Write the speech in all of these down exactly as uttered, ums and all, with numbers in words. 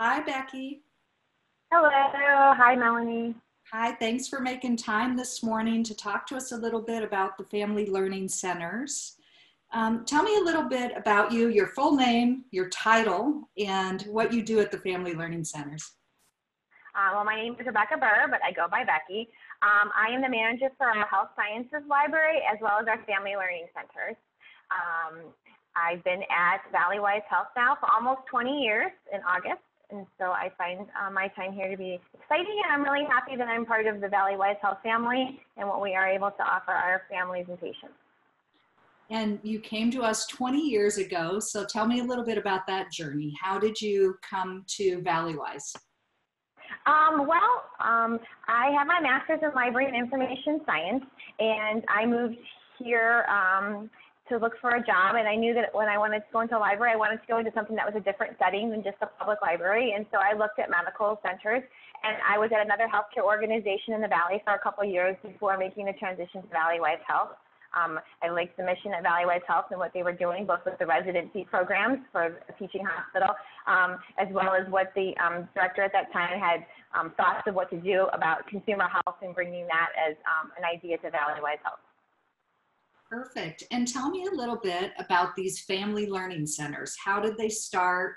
Hi, Becky. Hello. Hi, Melanie. Hi, thanks for making time this morning to talk to us a little bit about the Family Learning Centers. Um, tell me a little bit about you, your full name, your title, and what you do at the Family Learning Centers. Uh, well, my name is Rebecca Burr, but I go by Becky. Um, I am the manager for our Health Sciences Library as well as our Family Learning Centers. Um, I've been at Valleywise Health now for almost twenty years in August, and so I find uh, my time here to be exciting, and I'm really happy that I'm part of the Valleywise Health family and what we are able to offer our families and patients. And you came to us twenty years ago, so tell me a little bit about that journey. How did you come to Valleywise? Um, well, um, I have my master's in library and information science, and I moved here um, to look for a job, and I knew that when I wanted to go into a library, I wanted to go into something that was a different setting than just a public library, and so I looked at medical centers, and I was at another healthcare organization in the Valley for a couple of years before making the transition to Valleywise Health. Um, I liked the mission at Valleywise Health and what they were doing, both with the residency programs for a teaching hospital, um, as well as what the um, director at that time had um, thoughts of what to do about consumer health and bringing that as um, an idea to Valleywise Health. Perfect. And tell me a little bit about these Family Learning Centers. How did they start?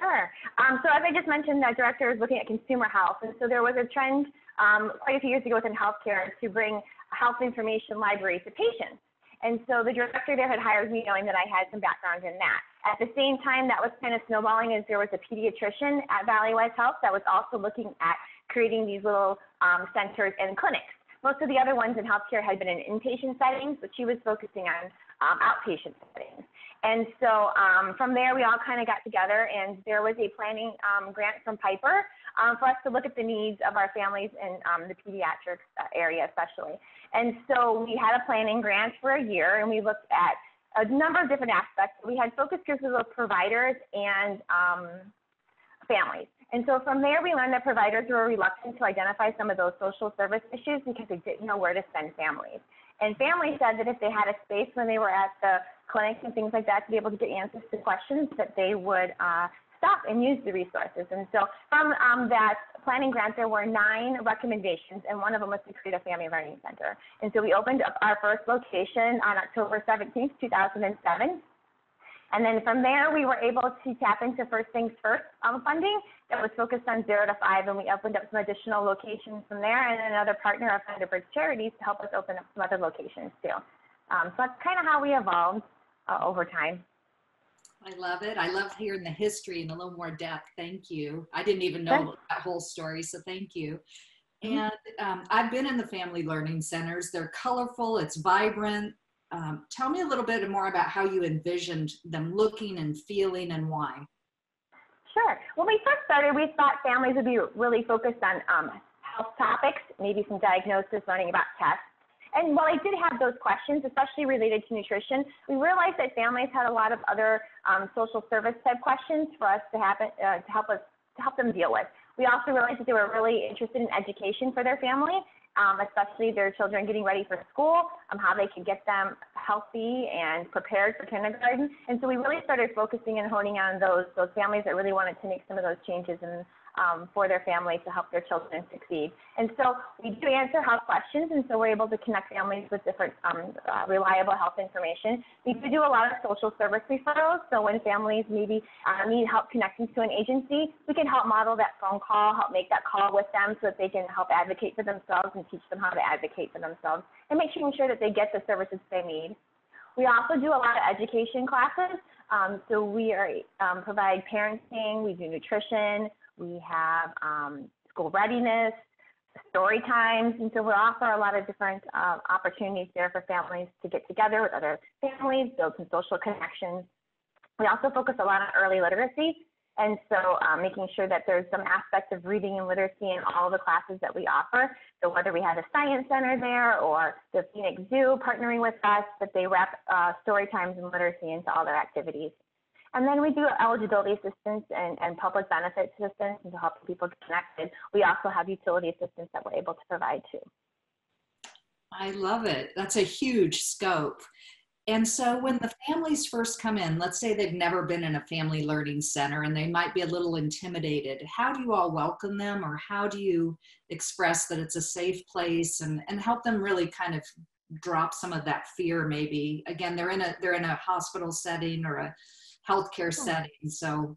Sure. Um, so as I just mentioned, that director was looking at consumer health. And so there was a trend um, quite a few years ago within healthcare to bring health information library to patients. And so the director there had hired me knowing that I had some background in that. At the same time, that was kind of snowballing as there was a pediatrician at Valleywise Health that was also looking at creating these little um, centers and clinics. Most of the other ones in healthcare had been in inpatient settings, but she was focusing on um, outpatient settings. And so um, from there, we all kind of got together, and there was a planning um, grant from Piper um, for us to look at the needs of our families in um, the pediatric area especially. And so we had a planning grant for a year, and we looked at a number of different aspects. We had focus groups with both providers and um, families. And so from there, we learned that providers were reluctant to identify some of those social service issues because they didn't know where to send families. And families said that if they had a space when they were at the clinics and things like that to be able to get answers to questions, that they would uh, stop and use the resources. And so from um, that planning grant, there were nine recommendations, and one of them was to create a Family Learning Center. And so we opened up our first location on October seventeenth, two thousand seven. And then from there, we were able to tap into First Things First um, funding that was focused on zero to five, and we opened up some additional locations from there, and another partner of Thunderbird Charities to help us open up some other locations too. Um, so that's kind of how we evolved uh, over time. I love it. I love hearing the history in a little more depth. Thank you. I didn't even know That's that whole story, so thank you. And um, I've been in the Family Learning Centers. They're colorful, it's vibrant. Um, tell me a little bit more about how you envisioned them looking and feeling and why. Sure. When we first started, we thought families would be really focused on um, health topics, maybe some diagnosis, learning about tests. And while I did have those questions, especially related to nutrition, we realized that families had a lot of other um, social service type questions for us to, happen, uh, to, help us, to help them deal with. We also realized that they were really interested in education for their family. Um, especially their children getting ready for school, um, how they could get them healthy and prepared for kindergarten. And so we really started focusing and honing on those, those families that really wanted to make some of those changes and um, for their families to help their children succeed. And so we do answer health questions, and so we're able to connect families with different um, uh, reliable health information. We do do a lot of social service referrals, so when families maybe uh, need help connecting to an agency, we can help model that phone call, help make that call with them so that they can help advocate for themselves and teach them how to advocate for themselves and making sure that they get the services they need. We also do a lot of education classes, um, so we are, um, provide parenting, we do nutrition, we have um, school readiness, story times, and so we offer a lot of different uh, opportunities there for families to get together with other families, build some social connections. We also focus a lot on early literacy, and so um, making sure that there's some aspects of reading and literacy in all the classes that we offer. So whether we have a science center there or the Phoenix Zoo partnering with us, that they wrap uh, story times and literacy into all their activities. And then we do eligibility assistance and, and public benefit assistance and to help people get connected. We also have utility assistance that we're able to provide too. I love it. That's a huge scope. And so when the families first come in, let's say they've never been in a family learning center and they might be a little intimidated, how do you all welcome them, or how do you express that it's a safe place and, and help them really kind of drop some of that fear maybe? Again, they're in a, they're in a hospital setting or a healthcare setting, so.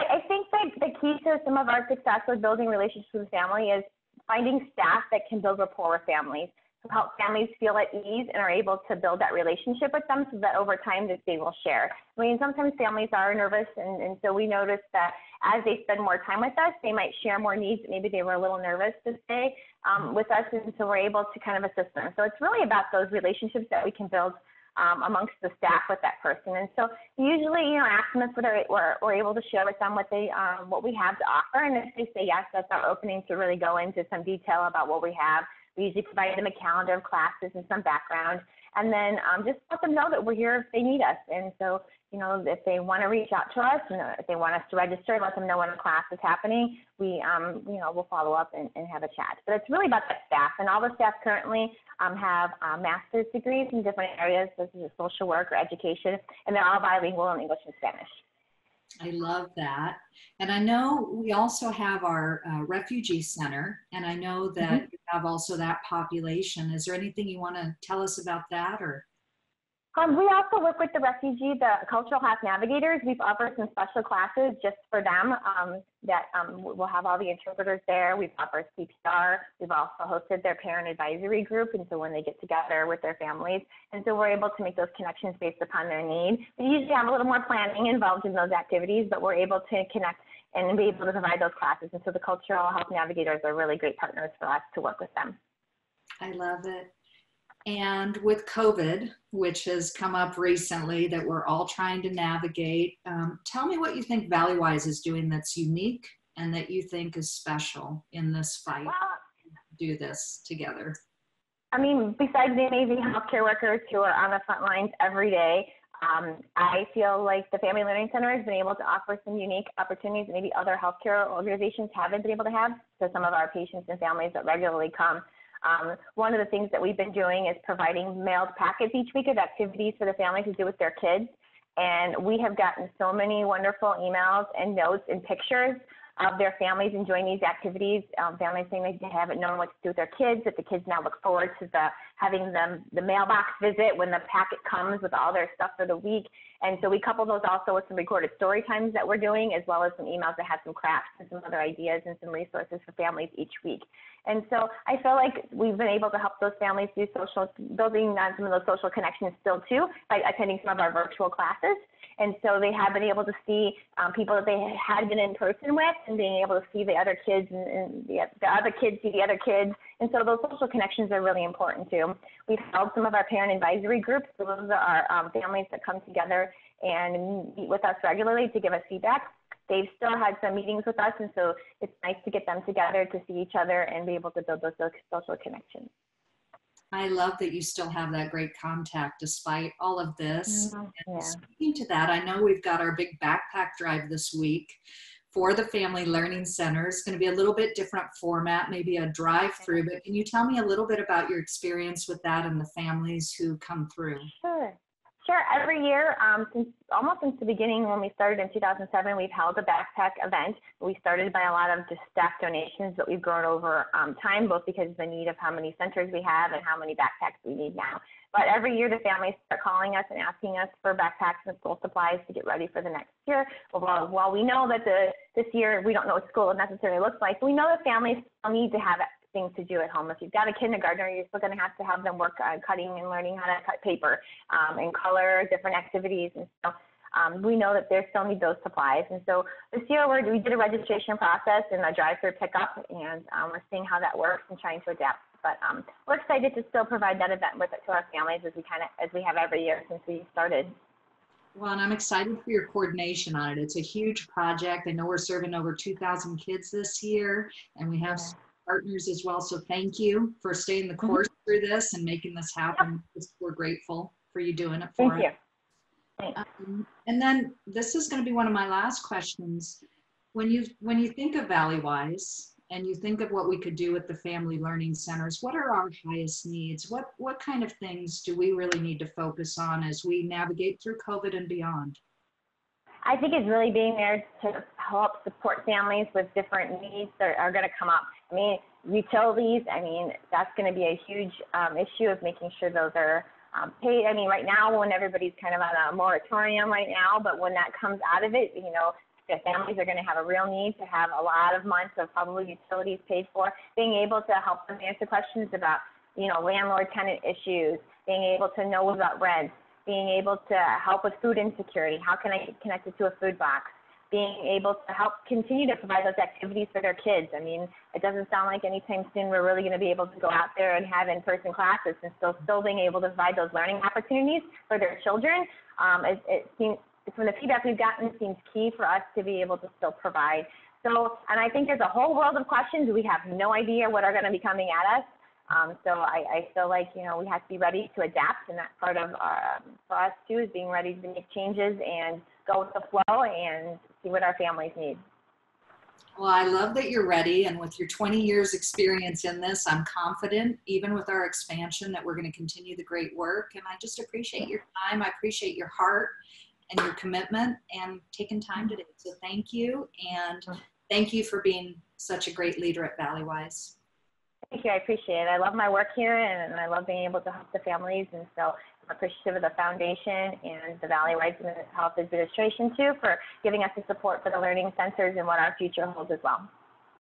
I think that the key to some of our success with building relationships with family is finding staff that can build rapport with families, who help families feel at ease and are able to build that relationship with them so that over time that they will share. I mean, sometimes families are nervous, and, and so we notice that as they spend more time with us, they might share more needs that maybe they were a little nervous to say um, with us, and so we're able to kind of assist them. So it's really about those relationships that we can build Um, amongst the staff with that person. And so usually, you know, asking us whether we're, we're able to share with them what they, um, what we have to offer. And if they say yes, that's our opening to really go into some detail about what we have. We usually provide them a calendar of classes and some background. And then um, just let them know that we're here if they need us. And so, you know, if they want to reach out to us, and if they want us to register, let them know when a class is happening. We, um, you know, we'll follow up and, and have a chat. But it's really about that staff. And all the staff currently um, have uh, master's degrees in different areas, such as social work or education, and they're all bilingual in English and Spanish. I love that. And I know we also have our uh, refugee center, and I know that mm-hmm. you have also that population. Is there anything you want to tell us about that? Or um, we also work with the refugee, the Cultural Health Navigators. We've offered some special classes just for them um, that um, we'll have all the interpreters there. We've offered C P R. We've also hosted their parent advisory group, and so when they get together with their families, and so we're able to make those connections based upon their need. We usually have a little more planning involved in those activities, but we're able to connect and be able to provide those classes, and so the Cultural Health Navigators are really great partners for us to work with them. I love it. And with COVID, which has come up recently that we're all trying to navigate, um, tell me what you think Valleywise is doing that's unique and that you think is special in this fight. Well, do this together. I mean, besides the amazing healthcare workers who are on the front lines every day, um, I feel like the Family Learning Center has been able to offer some unique opportunities that maybe other healthcare organizations haven't been able to have to some of our patients and families that regularly come. Um, one of the things that we've been doing is providing mailed packets each week of activities for the family to do with their kids. And we have gotten so many wonderful emails and notes and pictures of their families enjoying these activities. Um, families saying they haven't known what to do with their kids, that the kids now look forward to the, having them the mailbox visit when the packet comes with all their stuff for the week. And so we couple those also with some recorded story times that we're doing, as well as some emails that have some crafts and some other ideas and some resources for families each week. And so I feel like we've been able to help those families do social, building on some of those social connections still too, by attending some of our virtual classes. And so they have been able to see um, people that they had been in person with, and being able to see the other kids and, and the, the other kids see the other kids. And so those social connections are really important too. We've held some of our parent advisory groups. So those are um, families that come together and meet with us regularly to give us feedback. They've still had some meetings with us, and so it's nice to get them together to see each other and be able to build those social connections. I love that you still have that great contact despite all of this. Mm-hmm. And yeah. Speaking to that, I know we've got our big backpack drive this week for the Family Learning Center. It's going to be a little bit different format, maybe a drive-through, but can you tell me a little bit about your experience with that and the families who come through? Sure. Sure. Every year, um, since almost since the beginning when we started in two thousand seven, we've held a backpack event. We started by a lot of just staff donations that we've grown over um, time, both because of the need of how many centers we have and how many backpacks we need now. But every year, the families start calling us and asking us for backpacks and school supplies to get ready for the next year. Well, while we know that the, this year we don't know what school necessarily looks like, we know that families still need to have it. Things to do at home. If you've got a kindergartner, you're still going to have to have them work on cutting and learning how to cut paper um, and color, different activities. And so um, we know that they still need those supplies. And so this year we're, we did a registration process and a drive-through pickup, and um, we're seeing how that works and trying to adapt. But um, we're excited to still provide that event with it to our families as we kind of as we have every year since we started. Well, and I'm excited for your coordination on it. It's a huge project. I know we're serving over two thousand kids this year, and we have. Yeah. Partners as well. So thank you for staying the course mm-hmm. through this and making this happen. Yep. We're grateful for you doing it for thank us. You. Um, and then this is going to be one of my last questions. When you when you think of Valleywise, and you think of what we could do with the family learning centers, what are our highest needs? What, what kind of things do we really need to focus on as we navigate through COVID and beyond? I think it's really being there to help support families with different needs that are going to come up. I mean, utilities, I mean, that's going to be a huge um, issue of making sure those are um, paid. I mean, right now, when everybody's kind of on a moratorium right now, but when that comes out of it, you know, the families are going to have a real need to have a lot of months of probably utilities paid for, being able to help them answer questions about, you know, landlord-tenant issues, being able to know about rent, being able to help with food insecurity. How can I get connected to a food box? Being able to help continue to provide those activities for their kids. I mean, it doesn't sound like anytime soon we're really going to be able to go out there and have in-person classes, and still still being able to provide those learning opportunities for their children. Um, it, it seems, from the feedback we've gotten, seems key for us to be able to still provide. So, and I think there's a whole world of questions. We have no idea what are going to be coming at us. Um, so I, I feel like, you know, we have to be ready to adapt, and that's part of our, for us too, is being ready to make changes and go with the flow and see what our families need. Well, I love that you're ready, and with your twenty years experience in this, I'm confident, even with our expansion, that we're going to continue the great work. And I just appreciate your time. I appreciate your heart and your commitment and taking time today. So thank you, and thank you for being such a great leader at Valleywise. Thank you. I appreciate it. I love my work here, and I love being able to help the families. And so I'm appreciative of the foundation and the Valleywise Health Administration, too, for giving us the support for the learning centers and what our future holds as well.